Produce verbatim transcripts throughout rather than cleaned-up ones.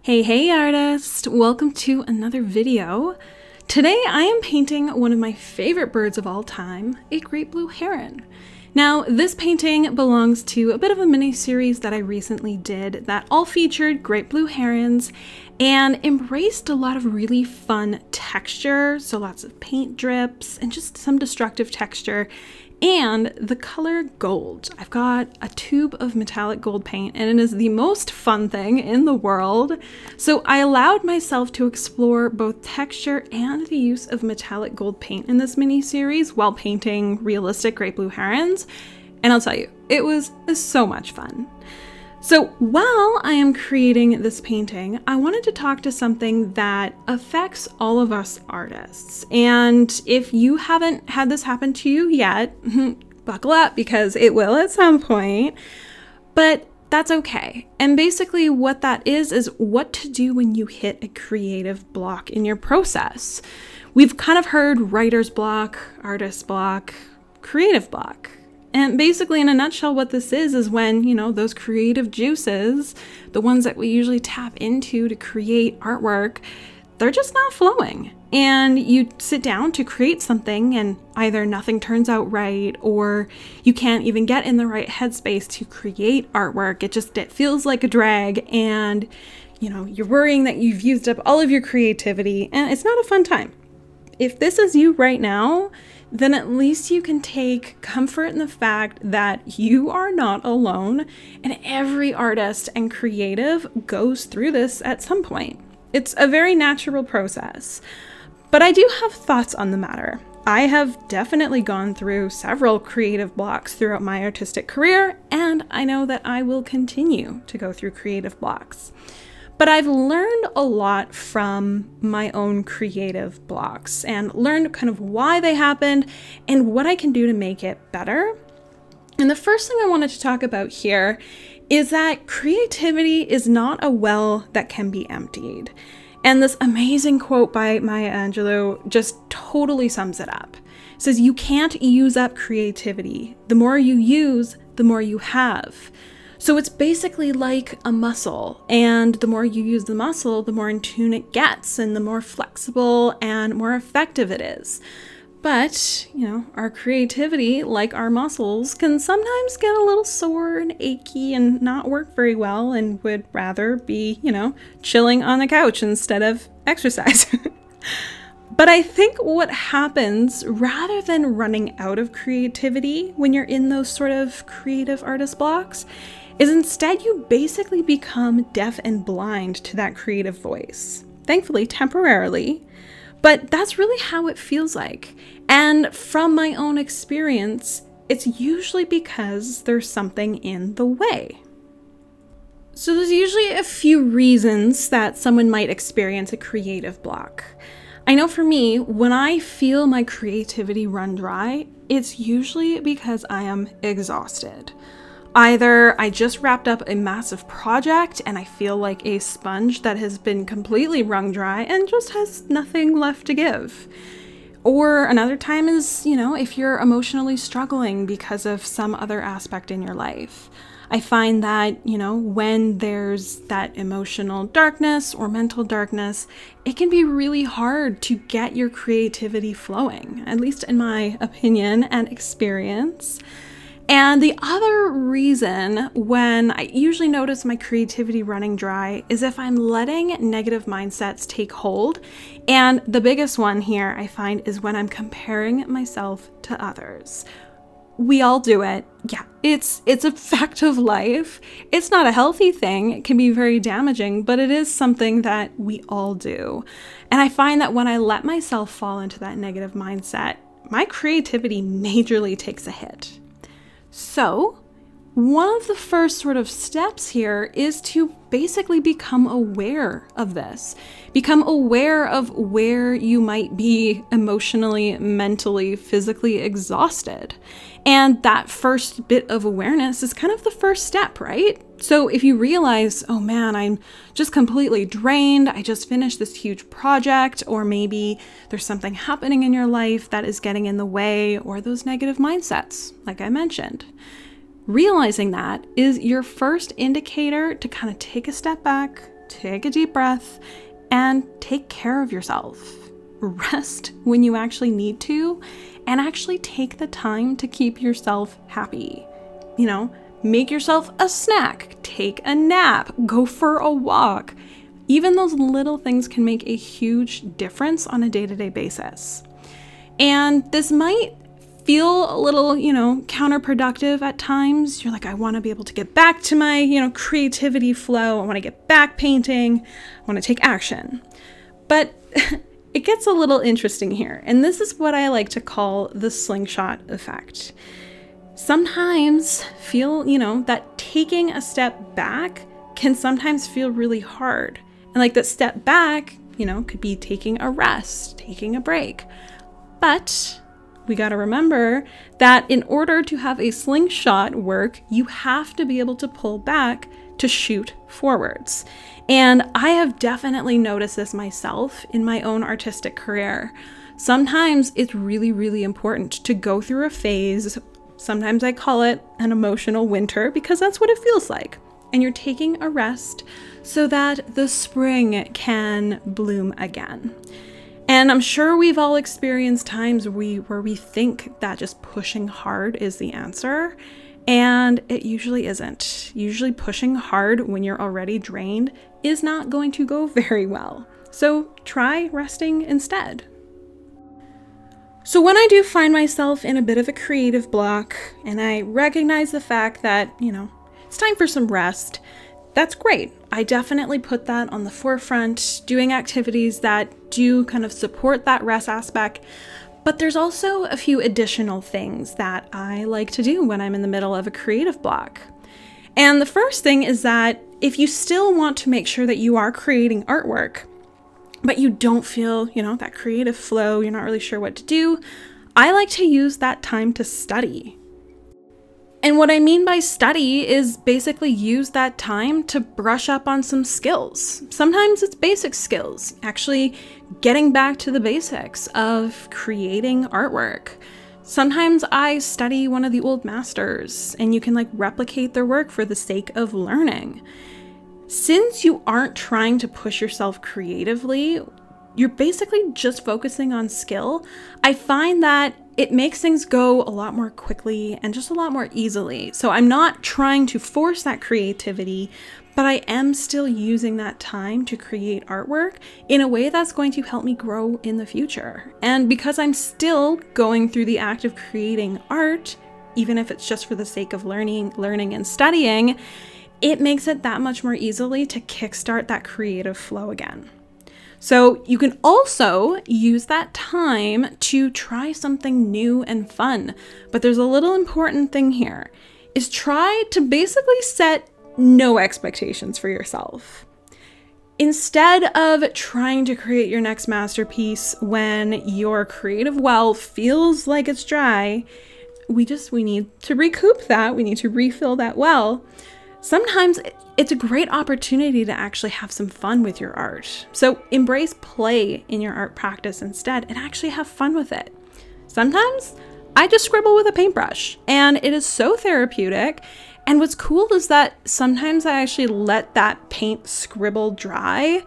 Hey, hey artists! Welcome to another video. Today I am painting one of my favorite birds of all time, a great blue heron. Now this painting belongs to a bit of a mini series that I recently did that all featured great blue herons and embraced a lot of really fun texture, so lots of paint drips and just some destructive texture. And the color gold. I've got a tube of metallic gold paint and it is the most fun thing in the world. So I allowed myself to explore both texture and the use of metallic gold paint in this mini series while painting realistic great blue herons. And I'll tell you, it was so much fun. So while I am creating this painting, I wanted to talk to something that affects all of us artists. And if you haven't had this happen to you yet, buckle up because it will at some point, but that's okay. And basically what that is, is what to do when you hit a creative block in your process. We've kind of heard writer's block, artist's block, creative block. And basically, in a nutshell, what this is, is when, you know, those creative juices, the ones that we usually tap into to create artwork, they're just not flowing. And you sit down to create something and either nothing turns out right, or you can't even get in the right headspace to create artwork. It just, it feels like a drag and, you know, you're worrying that you've used up all of your creativity and it's not a fun time. If this is you right now, then at least you can take comfort in the fact that you are not alone, and every artist and creative goes through this at some point. It's a very natural process, but I do have thoughts on the matter. I have definitely gone through several creative blocks throughout my artistic career, and I know that I will continue to go through creative blocks. But I've learned a lot from my own creative blocks and learned kind of why they happened and what I can do to make it better. And the first thing I wanted to talk about here is that creativity is not a well that can be emptied. And this amazing quote by Maya Angelou just totally sums it up. It says, "You can't use up creativity. The more you use, the more you have." So it's basically like a muscle, and the more you use the muscle, the more in tune it gets and the more flexible and more effective it is. But, you know, our creativity, like our muscles, can sometimes get a little sore and achy and not work very well and would rather be, you know, chilling on the couch instead of exercise. But I think what happens, rather than running out of creativity when you're in those sort of creative artist blocks, is instead you basically become deaf and blind to that creative voice. Thankfully, temporarily, but that's really how it feels like. And from my own experience, it's usually because there's something in the way. So there's usually a few reasons that someone might experience a creative block. I know for me, when I feel my creativity run dry, it's usually because I am exhausted. Either I just wrapped up a massive project and I feel like a sponge that has been completely wrung dry and just has nothing left to give. Or another time is, you know, if you're emotionally struggling because of some other aspect in your life. I find that, you know, when there's that emotional darkness or mental darkness, it can be really hard to get your creativity flowing, at least in my opinion and experience. And the other reason when I usually notice my creativity running dry is if I'm letting negative mindsets take hold. And the biggest one here I find is when I'm comparing myself to others. We all do it. Yeah, it's it's a fact of life. It's not a healthy thing. It can be very damaging, but it is something that we all do. And I find that when I let myself fall into that negative mindset, my creativity majorly takes a hit. So one of the first sort of steps here is to basically become aware of this. Become aware of where you might be emotionally, mentally, physically exhausted. And that first bit of awareness is kind of the first step, right? So if you realize, oh man, I'm just completely drained, I just finished this huge project, or maybe there's something happening in your life that is getting in the way, or those negative mindsets, like I mentioned. Realizing that is your first indicator to kind of take a step back, take a deep breath, and take care of yourself. Rest when you actually need to, and actually take the time to keep yourself happy. You know, make yourself a snack, take a nap, go for a walk. Even those little things can make a huge difference on a day-to-day basis. And this might feel a little, you know, counterproductive at times. You're like, I want to be able to get back to my, you know, creativity flow. I want to get back painting. I want to take action. But it gets a little interesting here. And this is what I like to call the slingshot effect. Sometimes feel, you know, that taking a step back can sometimes feel really hard. And like that step back, you know, could be taking a rest, taking a break. But we got to remember that in order to have a slingshot work, you have to be able to pull back to shoot forwards. And I have definitely noticed this myself in my own artistic career. Sometimes it's really, really important to go through a phase. Sometimes I call it an emotional winter because that's what it feels like. And you're taking a rest so that the spring can bloom again. And I'm sure we've all experienced times we, where we think that just pushing hard is the answer, and it usually isn't. Usually pushing hard when you're already drained is not going to go very well. So try resting instead. So when I do find myself in a bit of a creative block and I recognize the fact that, you know, it's time for some rest, that's great. I definitely put that on the forefront, doing activities that do kind of support that rest aspect. But there's also a few additional things that I like to do when I'm in the middle of a creative block. And the first thing is that if you still want to make sure that you are creating artwork, but you don't feel, you know, that creative flow, you're not really sure what to do, I like to use that time to study. And what I mean by study is basically use that time to brush up on some skills. Sometimes it's basic skills, actually getting back to the basics of creating artwork. Sometimes I study one of the old masters and you can like replicate their work for the sake of learning. Since you aren't trying to push yourself creatively, you're basically just focusing on skill. I find that it makes things go a lot more quickly and just a lot more easily. So I'm not trying to force that creativity, but I am still using that time to create artwork in a way that's going to help me grow in the future. And because I'm still going through the act of creating art, even if it's just for the sake of learning, learning and studying, it makes it that much more easily to kickstart that creative flow again. So you can also use that time to try something new and fun. But there's a little important thing here, is try to basically set no expectations for yourself. Instead of trying to create your next masterpiece when your creative well feels like it's dry, we just, we need to recoup that. We need to refill that well. Sometimes it's a great opportunity to actually have some fun with your art. So embrace play in your art practice instead and actually have fun with it. Sometimes I just scribble with a paintbrush and it is so therapeutic. And what's cool is that sometimes I actually let that paint scribble dry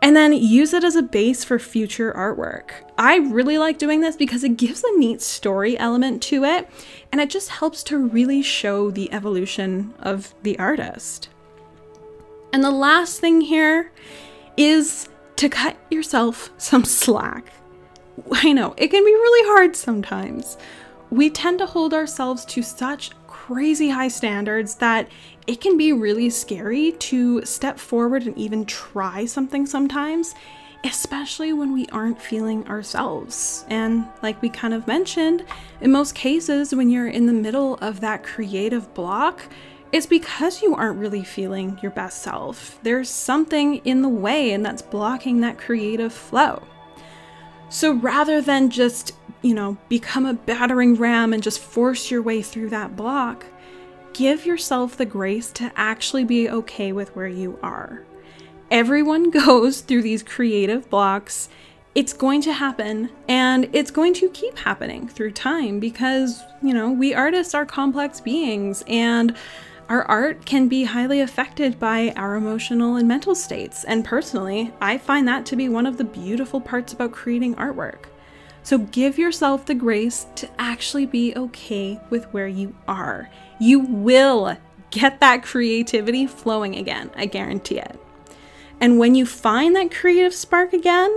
and then use it as a base for future artwork. I really like doing this because it gives a neat story element to it, and it just helps to really show the evolution of the artist. And the last thing here is to cut yourself some slack. I know, it can be really hard sometimes. We tend to hold ourselves to such crazy high standards that it can be really scary to step forward and even try something sometimes, especially when we aren't feeling ourselves. And like we kind of mentioned, in most cases, when you're in the middle of that creative block, it's because you aren't really feeling your best self. There's something in the way, and that's blocking that creative flow. So rather than just, you know, become a battering ram and just force your way through that block, give yourself the grace to actually be okay with where you are. Everyone goes through these creative blocks. It's going to happen, and it's going to keep happening through time because, you know, we artists are complex beings, and Our art can be highly affected by our emotional and mental states, and personally, I find that to be one of the beautiful parts about creating artwork. So give yourself the grace to actually be okay with where you are. You will get that creativity flowing again, I guarantee it. And when you find that creative spark again,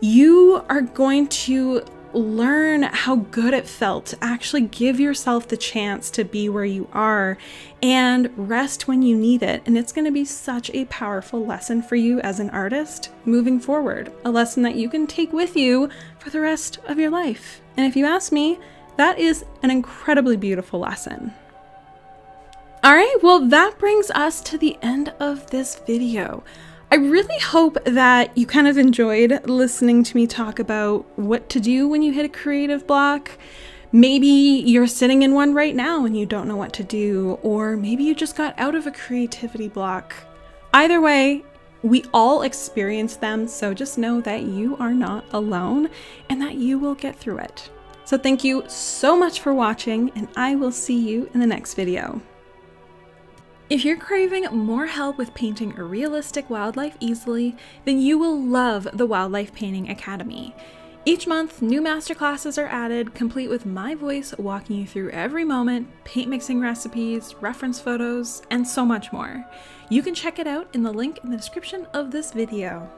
you are going to learn how good it felt to actually give yourself the chance to be where you are and rest when you need it. And it's going to be such a powerful lesson for you as an artist moving forward, a lesson that you can take with you for the rest of your life. And if you ask me, that is an incredibly beautiful lesson. All right, well, that brings us to the end of this video. I really hope that you kind of enjoyed listening to me talk about what to do when you hit a creative block. Maybe you're sitting in one right now and you don't know what to do, or maybe you just got out of a creativity block. Either way, we all experience them, so just know that you are not alone and that you will get through it. So thank you so much for watching, and I will see you in the next video. If you're craving more help with painting a realistic wildlife easily, then you will love the Wildlife Painting Academy. Each month, new masterclasses are added, complete with my voice walking you through every moment, paint mixing recipes, reference photos, and so much more. You can check it out in the link in the description of this video.